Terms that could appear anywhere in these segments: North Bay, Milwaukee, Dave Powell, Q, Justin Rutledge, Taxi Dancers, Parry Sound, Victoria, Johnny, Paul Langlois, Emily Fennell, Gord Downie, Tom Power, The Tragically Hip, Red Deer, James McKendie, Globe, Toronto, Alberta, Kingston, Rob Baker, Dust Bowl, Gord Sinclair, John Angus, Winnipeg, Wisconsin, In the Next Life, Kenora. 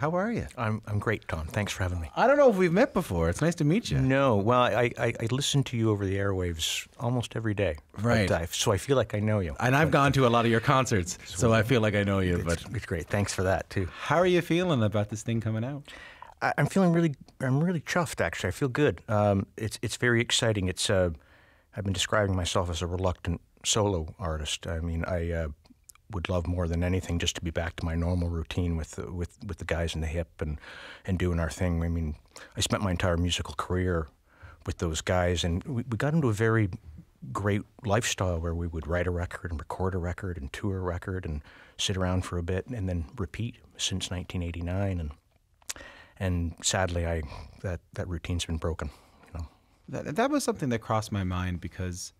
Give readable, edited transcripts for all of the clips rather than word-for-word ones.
How are you? I'm great, Tom. Thanks for having me. I don't know if we've met before. It's nice to meet you. No. Well, I listen to you over the airwaves almost every day. Right. So I feel like I know you. And I've gone to a lot of your concerts, so I feel like I know you. It's great. Thanks for that, too. How are you feeling about this thing coming out? I'm feeling really, I'm really chuffed, actually. I feel good. It's very exciting. It's I've been describing myself as a reluctant solo artist. I mean, I would love more than anything just to be back to my normal routine with the guys in the Hip and doing our thing. I mean, I spent my entire musical career with those guys, and we got into a very great lifestyle where we would write a record and record a record and tour a record and sit around for a bit and then repeat since 1989. And sadly, that routine's been broken. You know, that was something that crossed my mind, because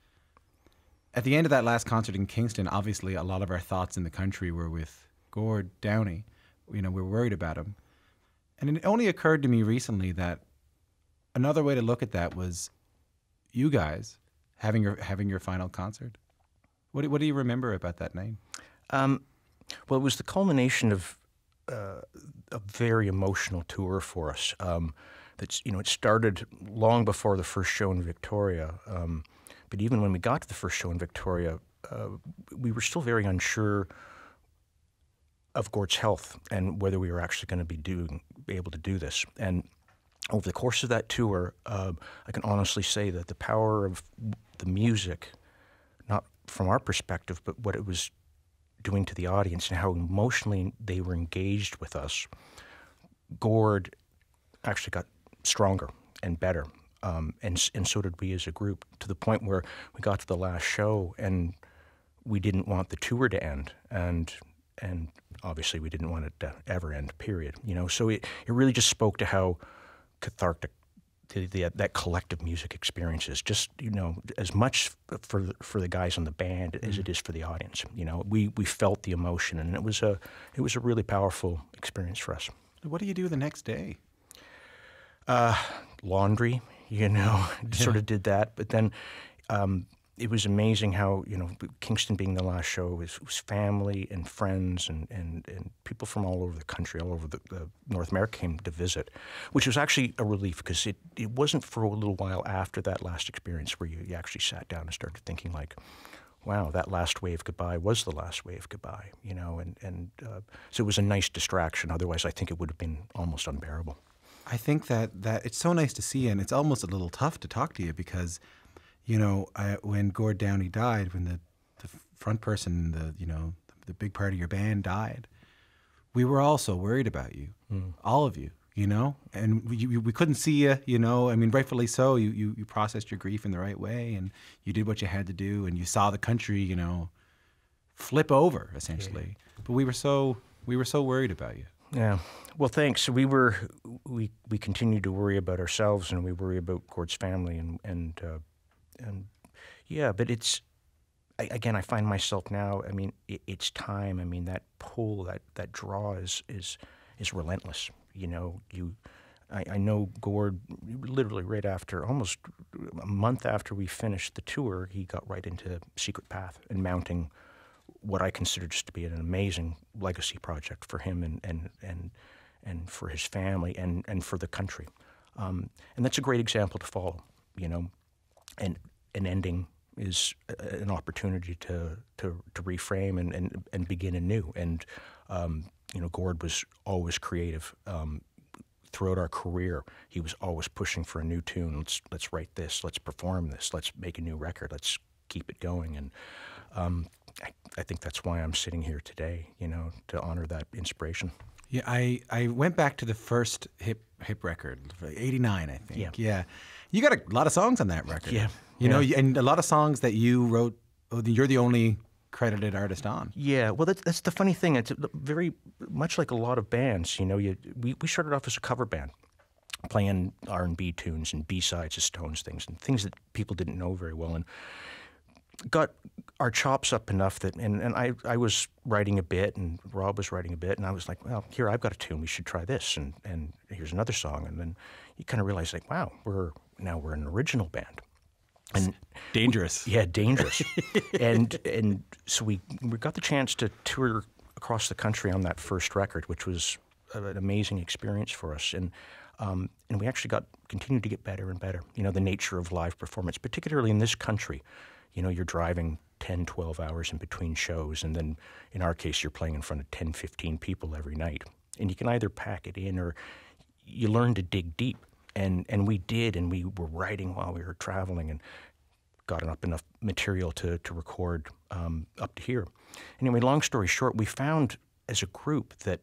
at the end of that last concert in Kingston, obviously a lot of our thoughts in the country were with Gord Downie. You know, we were worried about him. And it only occurred to me recently that another way to look at that was you guys having your final concert. What do you remember about that night? Well, it was the culmination of a very emotional tour for us. It started long before the first show in Victoria. But even when we got to the first show in Victoria, we were still very unsure of Gord's health and whether we were actually going to be able to do this. And over the course of that tour, I can honestly say that the power of the music, not from our perspective, but what it was doing to the audience and how emotionally they were engaged with us, Gord actually got stronger and better. And so did we as a group, to the point where we got to the last show and we didn't want the tour to end, and obviously we didn't want it to ever end, period. You know, so it really just spoke to how cathartic that collective music experience is. Just, you know, as much for the guys on the band as it is for the audience. You know, we felt the emotion, and it was a really powerful experience for us. What do you do the next day? Laundry. You know, sort of did that. But then it was amazing how, you know, Kingston being the last show was family and friends and people from all over the country, all over the North America came to visit, which was actually a relief, because it wasn't for a little while after that last experience where you actually sat down and started thinking like, wow, that last wave goodbye was the last wave goodbye, you know, and so it was a nice distraction. Otherwise, I think it would have been almost unbearable. I think that it's so nice to see you, and it's almost a little tough to talk to you because, you know, when Gord Downie died, when the front person, the big part of your band died, we were all so worried about you, all of you, you know, and we couldn't see you, you know, I mean, rightfully so. You processed your grief in the right way, and you did what you had to do, and you saw the country, you know, flip over essentially. Yeah. But we were so worried about you. Yeah. Well, thanks. We continue to worry about ourselves, and we worry about Gord's family, and yeah. But I find myself now. I mean, it's time. I mean, that pull, that draw is relentless. You know, I know Gord. Literally, right after, almost a month after we finished the tour, he got right into Secret Path and mounting what I consider just to be an amazing legacy project for him and for his family and for the country. And that's a great example to follow, you know. And an ending is an opportunity to reframe and begin anew. And, you know, Gord was always creative. Throughout our career, he was always pushing for a new tune. Let's write this, let's perform this, let's make a new record, let's keep it going. And I think that's why I'm sitting here today, you know, to honor that inspiration. Yeah, I went back to the first hip record, 89, I think. Yeah. You got a lot of songs on that record. Yeah. You know, and a lot of songs that you wrote, you're the only credited artist on. Yeah, well, that's the funny thing. It's very much like a lot of bands, you know. We started off as a cover band, playing R&B tunes and B-sides of Stones things, and things that people didn't know very well. And got our chops up enough that, and I was writing a bit, and Rob was writing a bit, and I was like, well, here, I've got a tune, we should try this, and here's another song. And then you kind of realize, like, wow, now we're an original band. And dangerous. Dangerous. and so we got the chance to tour across the country on that first record, which was an amazing experience for us. And we actually continued to get better and better. You know, the nature of live performance, particularly in this country, you know, you're driving 10, 12 hours in between shows, and then in our case, you're playing in front of 10, 15 people every night. And you can either pack it in or you learn to dig deep. And we did, and we were writing while we were traveling and got up enough material to record up to here. Anyway, long story short, we found as a group that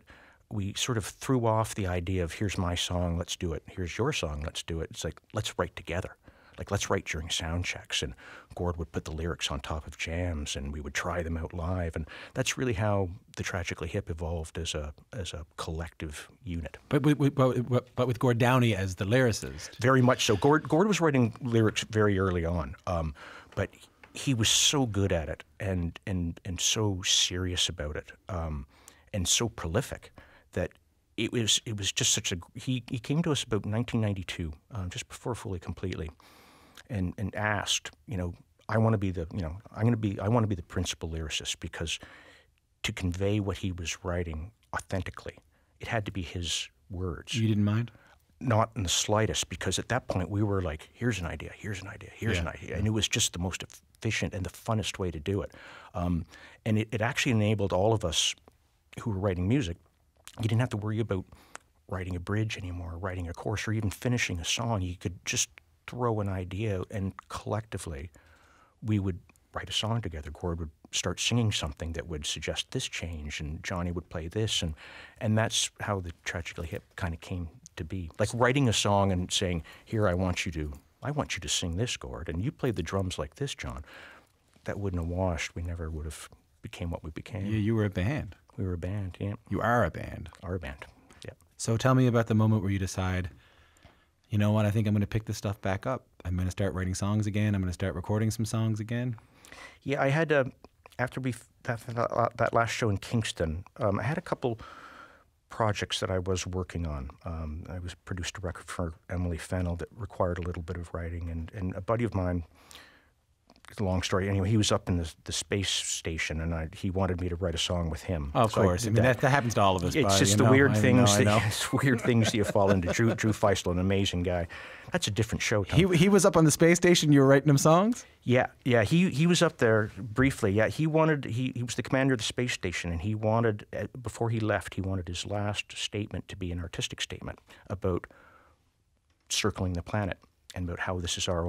we sort of threw off the idea of here's my song, let's do it. Here's your song, let's do it. It's like, let's write together. Like, let's write during sound checks. And Gord would put the lyrics on top of jams, and we would try them out live. And that's really how the Tragically Hip evolved as a collective unit. But with Gord Downie as the lyricist. Very much so. Gord was writing lyrics very early on, but he was so good at it and so serious about it and so prolific that it was just such a... He came to us about 1992, just before Fully Completely. And asked, you know, I want to be the, you know, I want to be the principal lyricist, because to convey what he was writing authentically, it had to be his words. You didn't mind? Not in the slightest, because at that point we were like, here's an idea, and it was just the most efficient and the funnest way to do it. And it actually enabled all of us who were writing music. You didn't have to worry about writing a bridge anymore, writing a chorus, or even finishing a song. You could just throw an idea out, and collectively we would write a song together. Gord would start singing something that would suggest this change, and Johnny would play this, and that's how the Tragically Hip kind of came to be. Like writing a song and saying, here, I want you to sing this, Gord, and you play the drums like this, John. That wouldn't have washed. We never would have became what we became. Yeah, you were a band. We were a band, yeah. You are a band. Are a band, yeah. So tell me about the moment where you decide, you know what, I think I'm going to pick this stuff back up. I'm going to start writing songs again. I'm going to start recording some songs again. Yeah, I had, after that last show in Kingston, I had a couple projects that I was working on. I was produced a record for Emily Fennell that required a little bit of writing, and a buddy of mine, it's a long story. Anyway, he was up in the space station, and he wanted me to write a song with him. Oh, of course. I mean, that happens to all of us. It's just the weird things that you fall into. Drew Feistl, an amazing guy. That's a different show. He was up on the space station. You were writing him songs? Yeah. He was up there briefly. Yeah, he was the commander of the space station, and he wanted, before he left, he wanted his last statement to be an artistic statement about circling the planet, and about how this is our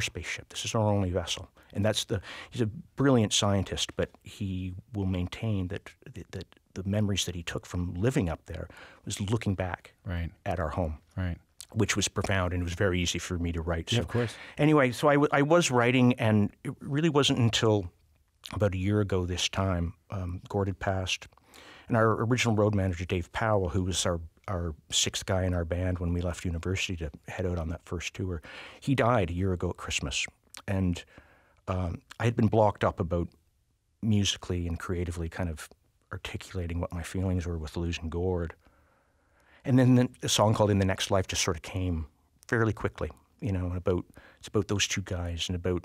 spaceship, this is our only vessel. And he's a brilliant scientist, but he will maintain that the memories that he took from living up there was looking back at our home, which was profound, and it was very easy for me to write. So, yeah, of course. Anyway, so I was writing, and it really wasn't until about a year ago this time, Gord had passed, and our original road manager, Dave Powell, who was our sixth guy in our band when we left university to head out on that first tour, he died a year ago at Christmas. And I had been blocked up about musically and creatively kind of articulating what my feelings were with losing Gord. And then a song called In the Next Life just sort of came fairly quickly, you know, it's about those two guys, and about,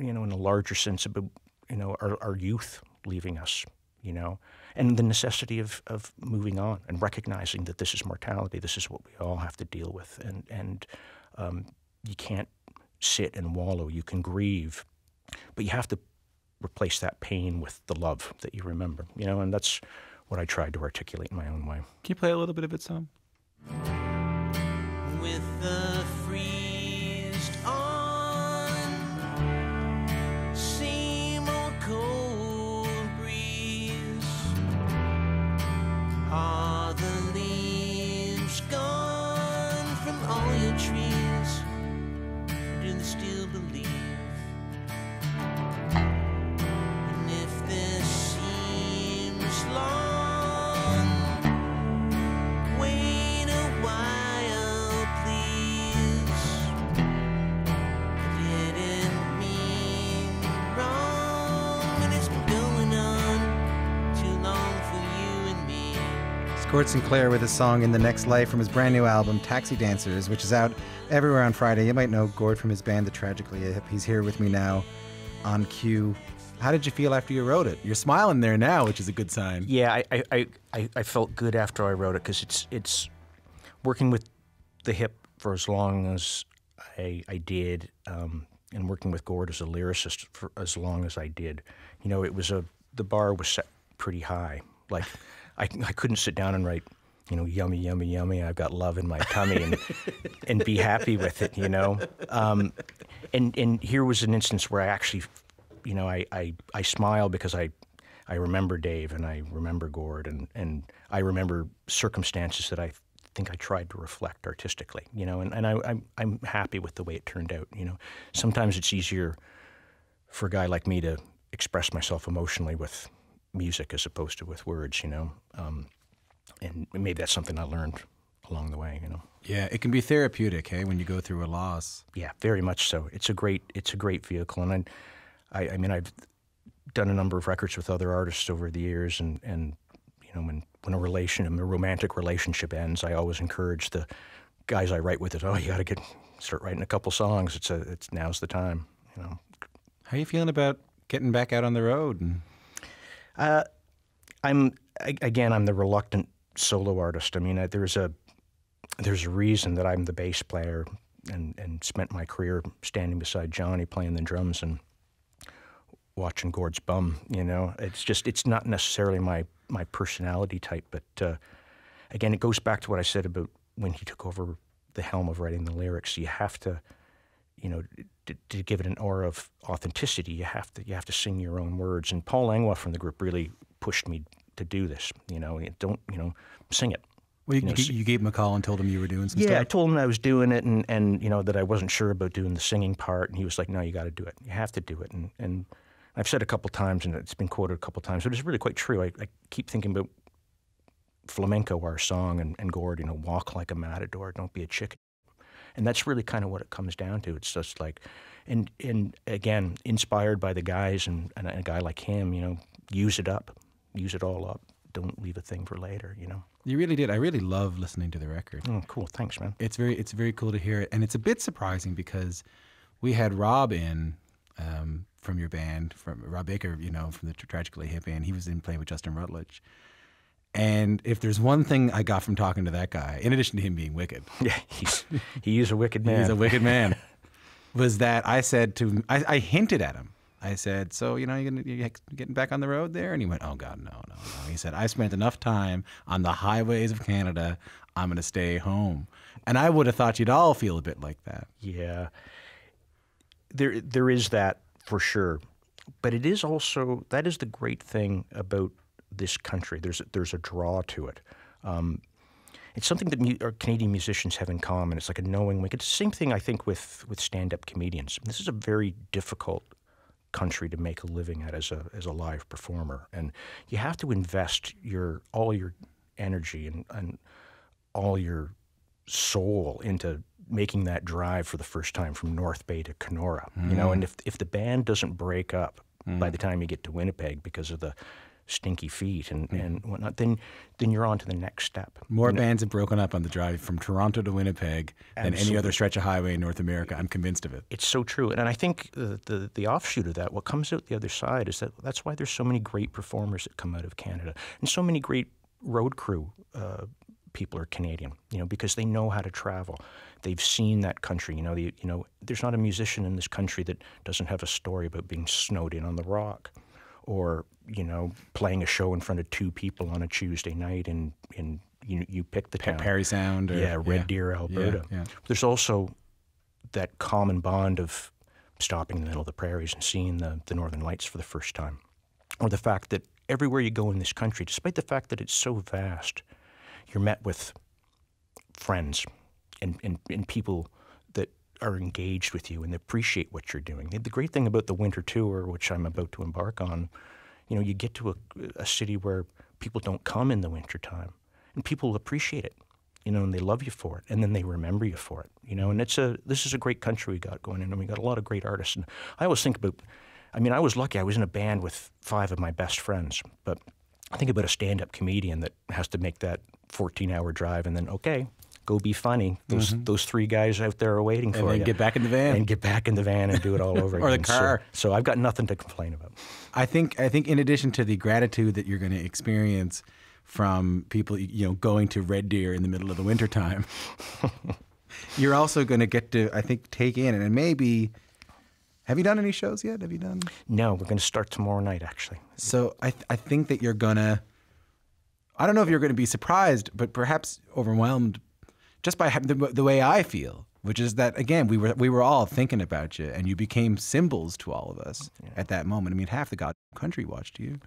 you know, in a larger sense, about, you know, our youth leaving us, you know, and the necessity of moving on and recognizing that this is mortality, this is what we all have to deal with, and you can't sit and wallow. You can grieve, but you have to replace that pain with the love that you remember, you know, and that's what I tried to articulate in my own way. Can you play a little bit of it, Sam? With the freezed on seam or cold breeze, are the leaves gone from all your trees? Do they still believe? And if this seems long, wait a while, please. I didn't mean wrong, and it's been going on too long for you and me. Gord Sinclair with his song In the Next Life from his brand new album Taxi Dancers, which is out everywhere on Friday. You might know Gord from his band The Tragically Hip. He's here with me now on Q. How did you feel after you wrote it? You're smiling there now, which is a good sign. Yeah, I felt good after I wrote it, because it's working with the Hip for as long as I did, and working with Gord as a lyricist for as long as I did. You know, it was the bar was set pretty high. Like, I couldn't sit down and write, you know, yummy, yummy, yummy, I've got love in my tummy, and and be happy with it, you know? And here was an instance where I actually, you know, I smile because I remember Dave, and I remember Gord, and I remember circumstances that I think I tried to reflect artistically, you know, and I'm happy with the way it turned out, you know. Sometimes it's easier for a guy like me to express myself emotionally with music as opposed to with words, you know. And maybe that's something I learned along the way, you know. Yeah, it can be therapeutic, hey, when you go through a loss. Yeah, very much so. It's a great vehicle, and I mean, I've done a number of records with other artists over the years, and you know, when a romantic relationship ends, I always encourage the guys I write with is, oh, you got to start writing a couple songs. Now's the time, you know. How are you feeling about getting back out on the road? I'm the reluctant solo artist. I mean, there's a reason that I'm the bass player and spent my career standing beside Johnny playing the drums and watching Gord's bum, you know. It's not necessarily my personality type, but again, it goes back to what I said about when he took over the helm of writing the lyrics. You have to, you know, to give it an aura of authenticity, you have to sing your own words. And Paul Langlois from the group really pushed me to do this, you know. Don't, you know, sing it. Well, you gave him a call and told him you were doing some stuff? Yeah, I told him I was doing it, and you know, that I wasn't sure about doing the singing part, and he was like, no, you got to do it. You have to do it. And I've said a couple times, and it's been quoted a couple times, but it's really quite true. I keep thinking about Flamenco, our song, and Gord, you know, walk like a matador, don't be a chicken. And that's really kind of what it comes down to. It's just like, and again, inspired by the guys and a guy like him, you know, use it up. Use it all up. Don't leave a thing for later, you know. You really did. I really love listening to the record. Oh, cool. Thanks, man. It's very cool to hear it. And it's a bit surprising because we had Rob in from your band, from Rob Baker, you know, from the Tragically Hip band. He was in playing with Justin Rutledge. And if there's one thing I got from talking to that guy, in addition to him being wicked. Yeah, he is a wicked man. He's a wicked man. Was that I said to him, I hinted at him. I said, so, you know, you're getting back on the road there? And he went, oh, God, no. He said, I spent enough time on the highways of Canada. I'm going to stay home. And I would have thought you'd all feel a bit like that. Yeah. There is that for sure. But it is also, that is the great thing about this country. There's a draw to it. It's something that our Canadian musicians have in common. It's like a knowing wink. It's the same thing, I think, with stand-up comedians. This is a very difficult country to make a living at as a live performer, and you have to invest all your energy and all your soul into making that drive for the first time from North Bay to Kenora, you know. And if the band doesn't break up by the time you get to Winnipeg because of the stinky feet and whatnot, then you're on to the next step. More bands have broken up on the drive from Toronto to Winnipeg than any other stretch of highway in North America. I'm convinced of it. It's so true. And I think the offshoot of that, what comes out the other side, is that's why there's so many great performers that come out of Canada, and so many great road crew people are Canadian, you know, because they know how to travel. They've seen that country, you know. There's not a musician in this country that doesn't have a story about being snowed in on the rock, or, you know, playing a show in front of two people on a Tuesday night in you pick the town. Parry Sound. Or, yeah, Red Deer, Alberta. Yeah. There's also that common bond of stopping in the middle of the prairies and seeing the Northern Lights for the first time. Or the fact that everywhere you go in this country, despite the fact that it's so vast, you're met with friends and people that are engaged with you and appreciate what you're doing. The great thing about the winter tour, which I'm about to embark on, you know, you get to a city where people don't come in the wintertime, and people appreciate it, you know, and they love you for it, and then they remember you for it, you know. And this is a great country we got going in, and we got a lot of great artists. And I always think about, I mean, I was lucky. I was in a band with 5 of my best friends, but I think about a stand-up comedian that has to make that 14-hour drive, and then, okay, go be funny. Those three guys out there are waiting for you. And get back in the van. And get back in the van and do it all over again. Or the car. So I've got nothing to complain about. I think in addition to the gratitude that you're going to experience from people, you know, going to Red Deer in the middle of the wintertime, you're also going to get to, I think, take in and maybe... Have you done any shows yet? Have you done? No, we're going to start tomorrow night, actually. So I think that you're going to... I don't know if you're going to be surprised, but perhaps overwhelmed just by the way I feel, which is that, again, we were all thinking about you, and you became symbols to all of us at that moment. I mean, half the goddamn country watched you.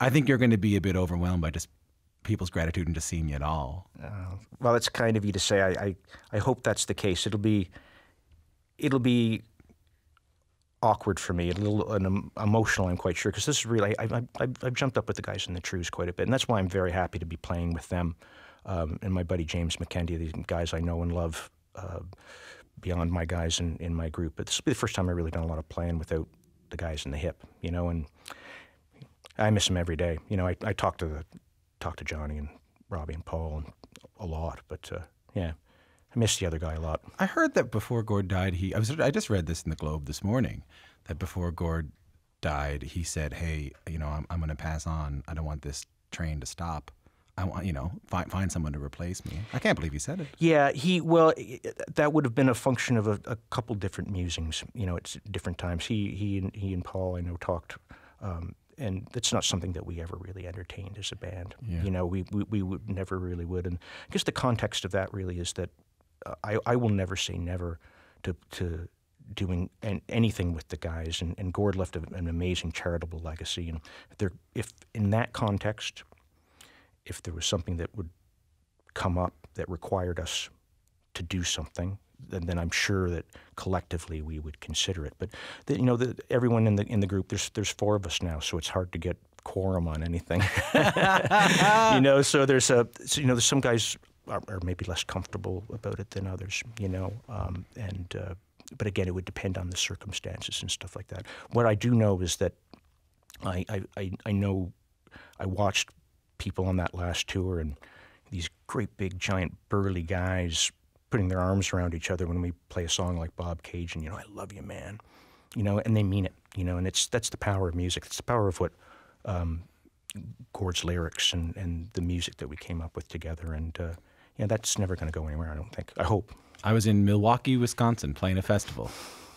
I think you're going to be a bit overwhelmed by just people's gratitude and just seeing you at all. Well, it's kind of you to say. I hope that's the case. It'll be awkward for me, a little emotional, I'm quite sure, because this is really, I've jumped up with the guys in the Trues quite a bit, and that's why I'm very happy to be playing with them. And my buddy James McKendie, these guys I know and love beyond my guys in my group. But this will be the first time I've really done a lot of playing without the guys in the Hip, you know, and I miss them every day. You know, I talk to Johnny and Robbie and Paul and a lot, but yeah. I miss the other guy a lot. I heard that before Gord died, I just read this in the Globe this morning, that before Gord died, he said, hey, you know, I'm going to pass on. I don't want this train to stop. I want, you know, find someone to replace me. I can't believe he said it. Yeah, that would have been a function of a couple different musings, you know, at different times. He and Paul, I know, talked, and that's not something that we ever really entertained as a band. Yeah. You know, we would never really would. And I guess the context of that really is that I will never say never to doing anything with the guys, and Gord left an amazing charitable legacy. And if in that context, if there was something that would come up that required us to do something, then I'm sure that collectively we would consider it. But you know, everyone in the group, there's four of us now, so it's hard to get quorum on anything. You know, so there's some guys are maybe less comfortable about it than others, you know. But again, it would depend on the circumstances and stuff like that. What I do know is that I know I watched people on that last tour, and these great big giant burly guys putting their arms around each other when we play a song like Bob Cage, and you know, I love you, man, you know, and they mean it, you know, and that's the power of music. It's the power of what Gord's lyrics and the music that we came up with together, and yeah, that's never going to go anywhere, I don't think. I hope. I was in Milwaukee, Wisconsin, playing a festival,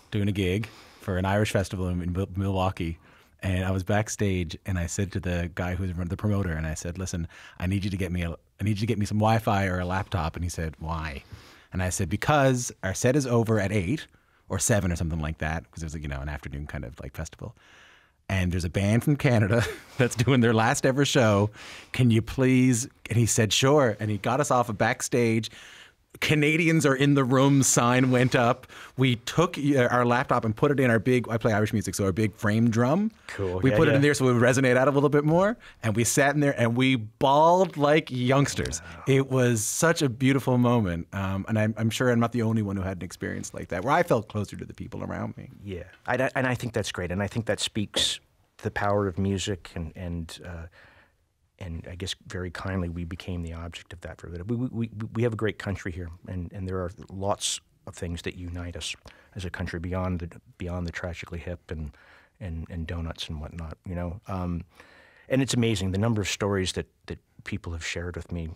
doing a gig for an Irish festival in Milwaukee, and I was backstage, and I said to the guy who's the promoter, and I said, "Listen, I need you to get me some Wi-Fi or a laptop." And he said, "Why?" And I said, "Because our set is over at 8 or 7 or something like that," because it was, you know, an afternoon kind of like festival. And there's a band from Canada that's doing their last ever show. Can you please? And he said, sure. And he got us off of backstage. Canadians are in the room sign went up. We took our laptop and put it in our big, I play Irish music, so our big frame drum. Cool. We put it in there so it would resonate out a little bit more. And we sat in there and we bawled like youngsters. Wow. It was such a beautiful moment. And I'm sure I'm not the only one who had an experience like that, where I felt closer to the people around me. Yeah, and I think that's great. And I think that speaks to the power of music, and I guess very kindly we became the object of that for a bit. We have a great country here, and there are lots of things that unite us as a country beyond the Tragically Hip and donuts and whatnot, you know. And it's amazing the number of stories that people have shared with me.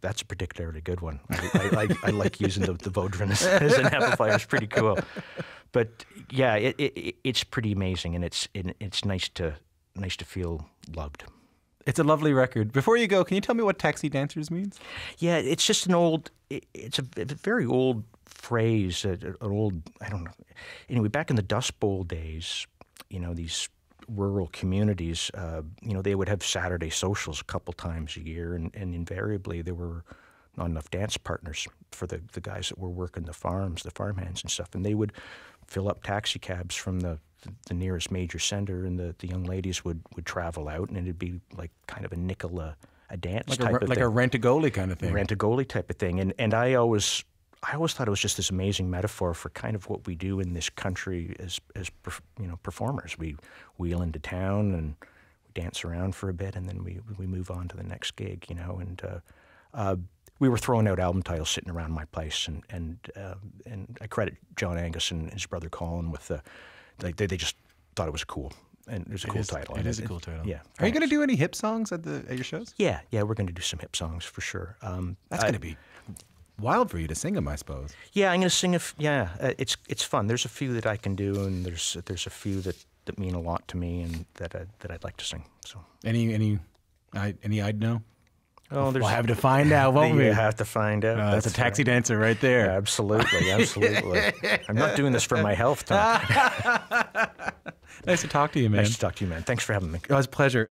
That's a particularly good one. I like using the Vodran as an amplifier. It's pretty cool. But yeah, it's pretty amazing, and it's nice to feel loved. It's a lovely record. Before you go, can you tell me what Taxi Dancers means? Yeah, it's just an old, it's a very old phrase, an old, I don't know. Anyway, back in the Dust Bowl days, you know, these rural communities, you know, they would have Saturday socials a couple times a year, and invariably there were not enough dance partners for the guys that were working the farms, the farmhands and stuff, and they would fill up taxi cabs from the nearest major center, and the young ladies would travel out, and it'd be like kind of a nickel a dance like type of like thing. Like a rent-a-goalie kind of thing. Rent-a-goalie type of thing. And I always thought it was just this amazing metaphor for kind of what we do in this country as you know, performers. We wheel into town and we dance around for a bit, and then we move on to the next gig, you know. And we were throwing out album titles sitting around my place, and I credit John Angus and his brother Colin with the, they just thought it was cool. And it was a cool title. It is a cool title. Yeah. Are you going to do any hip songs at your shows? Yeah, yeah, we're going to do some hip songs for sure. That's going to be wild for you to sing them, I suppose. Yeah, I'm going to sing a. It's fun. There's a few that I can do, and there's a few that mean a lot to me, and that I'd like to sing. So any I'd know. Oh, we'll have to find out, won't we? You have to find out. That's a Taxi Dancer right there. Yeah, absolutely, absolutely. I'm not doing this for my health, Tom. Nice to talk to you, man. Nice to talk to you, man. Thanks for having me. It was a pleasure.